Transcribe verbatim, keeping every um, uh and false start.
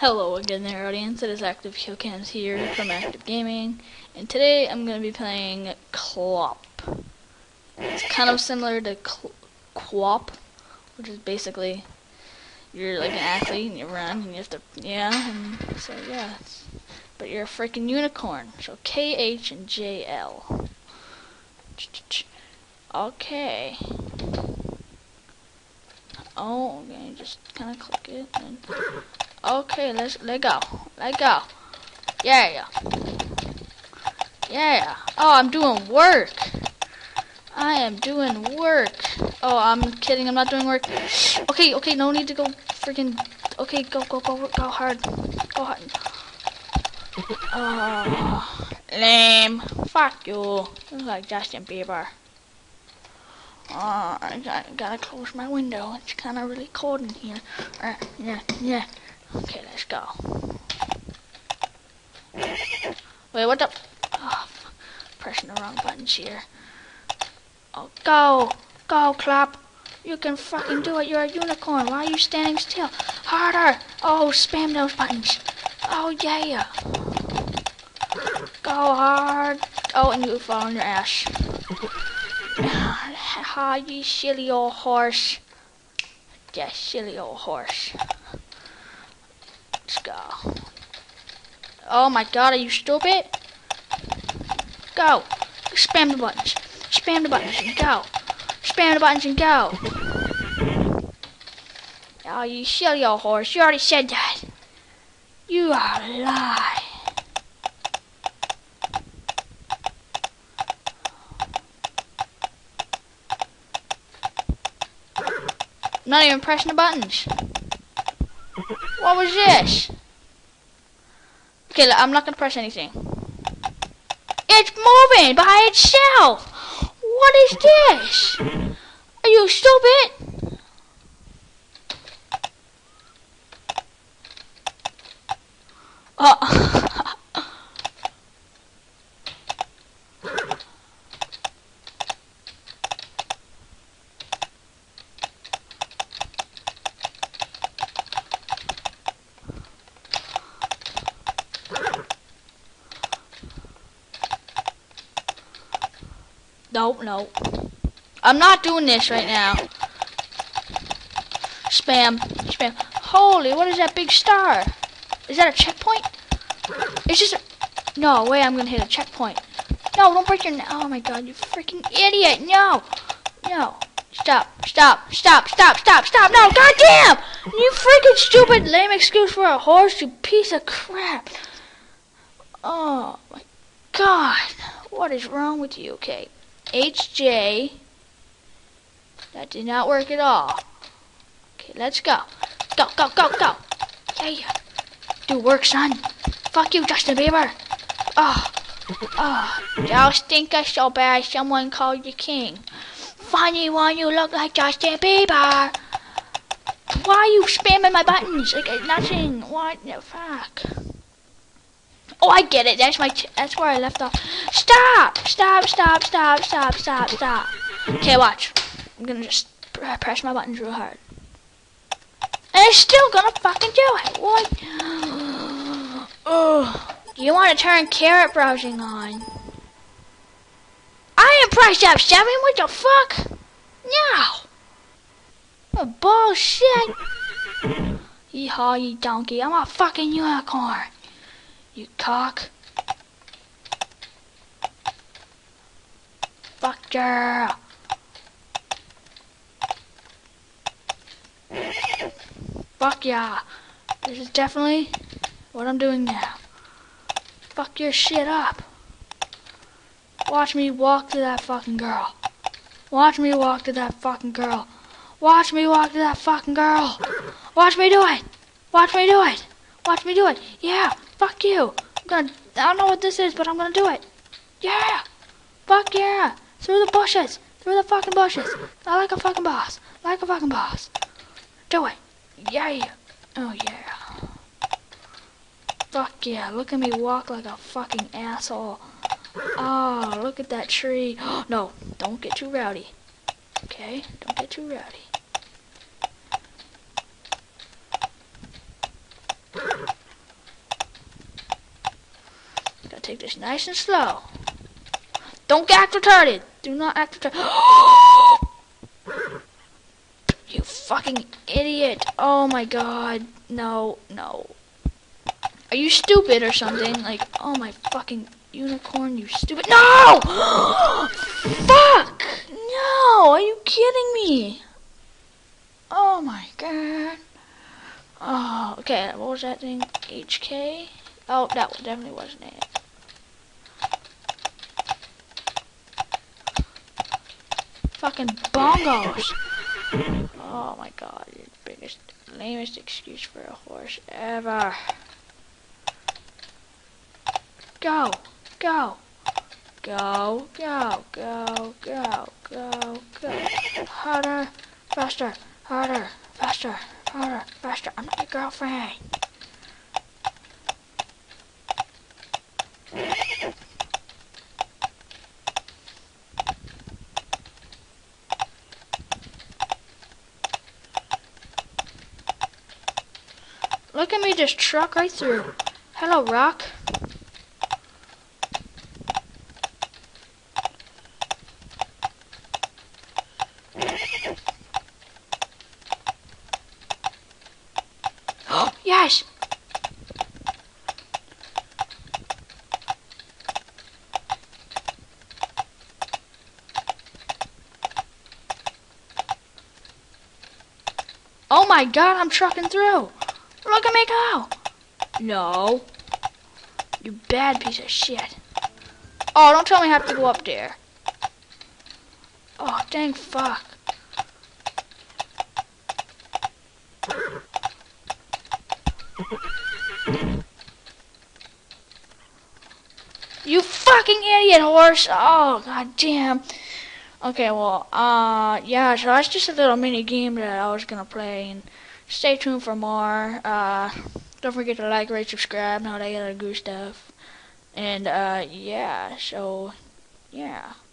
Hello again there, audience. It is ActiveKillCams here from Active Gaming, and today I'm going to be playing C L O P. It's kind of similar to Q W O P, which is basically you're like an athlete and you run and you have to, yeah, and so yeah. But you're a freaking unicorn, so K, H, and J, L. Okay. Oh, okay, just kind of click it and... Okay, let's let go. Let go. Yeah. Yeah. Oh, I'm doing work. I am doing work. Oh, I'm kidding. I'm not doing work. Okay, okay, no need to go freaking... Okay, go, go, go, go hard. Go hard. Oh, lame. Fuck you. Looks like Justin Bieber. Oh, I gotta, gotta close my window. It's kind of really cold in here. Uh, yeah, yeah. Okay, let's go. Wait, what the? Oh, pressing the wrong buttons here. Oh, go! Go, C L O P! You can fucking do it, you're a unicorn! Why are you standing still? Harder! Oh, spam those buttons! Oh, yeah! Go hard! Oh, and you fall on your ass. Ha, you silly old horse. Yeah, silly old horse. Let's go. Oh my god, are you stupid? Go. Spam the buttons. Spam the buttons and go. Spam the buttons and go. Oh, you silly old horse. You already said that. You are a lie. I'm not even pressing the buttons. What was this? Okay, look, I'm not gonna press anything. It's moving by itself! What is this? Are you stupid? Oh. Nope, nope. I'm not doing this right now. Spam, spam. Holy, what is that big star? Is that a checkpoint? It's just a... No way I'm gonna hit a checkpoint. No, don't break your... Oh my god, you freaking idiot. No. No. Stop, stop, stop, stop, stop, stop. No, goddamn! You freaking stupid lame excuse for a horse, you piece of crap. Oh my god. What is wrong with you? Okay. H J. That did not work at all. Okay, let's go. Go, go, go, go. Yeah, yeah. Do work, son. Fuck you, Justin Bieber. Oh. Oh. Y'all stink us so bad someone called you king. Funny one, you look like Justin Bieber. Why are you spamming my buttons? Like, nothing. What the fuck? Oh, I get it. That's my. Ch that's where I left off. Stop! Stop! Stop! Stop! Stop! Stop! Stop! Okay, watch. I'm gonna just press my buttons real hard, and it's still gonna fucking do it. What? Oh! You want to turn carrot browsing on? I am priced up seven. What the fuck? No. What bullshit. Yeehaw, you donkey! I'm a fucking unicorn. You cock. Fuck girl. Fuck yeah. This is definitely what I'm doing now. Fuck your shit up. Watch me walk to that fucking girl. Watch me walk to that fucking girl. Watch me walk to that fucking girl. Watch me do it. Watch me do it. Watch me do it. Yeah. Fuck you! I'm gonna. I don't know what this is, but I'm gonna do it. Yeah! Fuck yeah! Through the bushes! Through the fucking bushes! I like a fucking boss! Like a fucking boss! Do it! Yeah! Oh yeah! Fuck yeah! Look at me walk like a fucking asshole! Oh, look at that tree! No! Don't get too rowdy! Okay? Don't get too rowdy! take this nice and slow. Don't act retarded. Do not act retarded. You fucking idiot. Oh my god. No, no. Are you stupid or something? Like, oh my fucking unicorn, you stupid. No! Fuck! No! Are you kidding me? Oh my god. Oh, okay. What was that thing? H K? Oh, that definitely wasn't it. Fucking bongos. Oh my god. You're the biggest, lamest excuse for a horse ever. Go, go, go, go, go, go, go, go. Harder, faster, harder, faster, harder, faster. I'm not your girlfriend. Look at me just truck right through. Hello, rock. Yes! Oh my god, I'm trucking through! Look at me go! No. You bad piece of shit. Oh, don't tell me I have to go up there. Oh, dang fuck. You fucking idiot horse! Oh god damn. Okay, well, uh yeah, so that's just a little mini game that I was gonna play, and stay tuned for more. Uh don't forget to like, rate, subscribe, and all that other good stuff. And uh yeah, so yeah.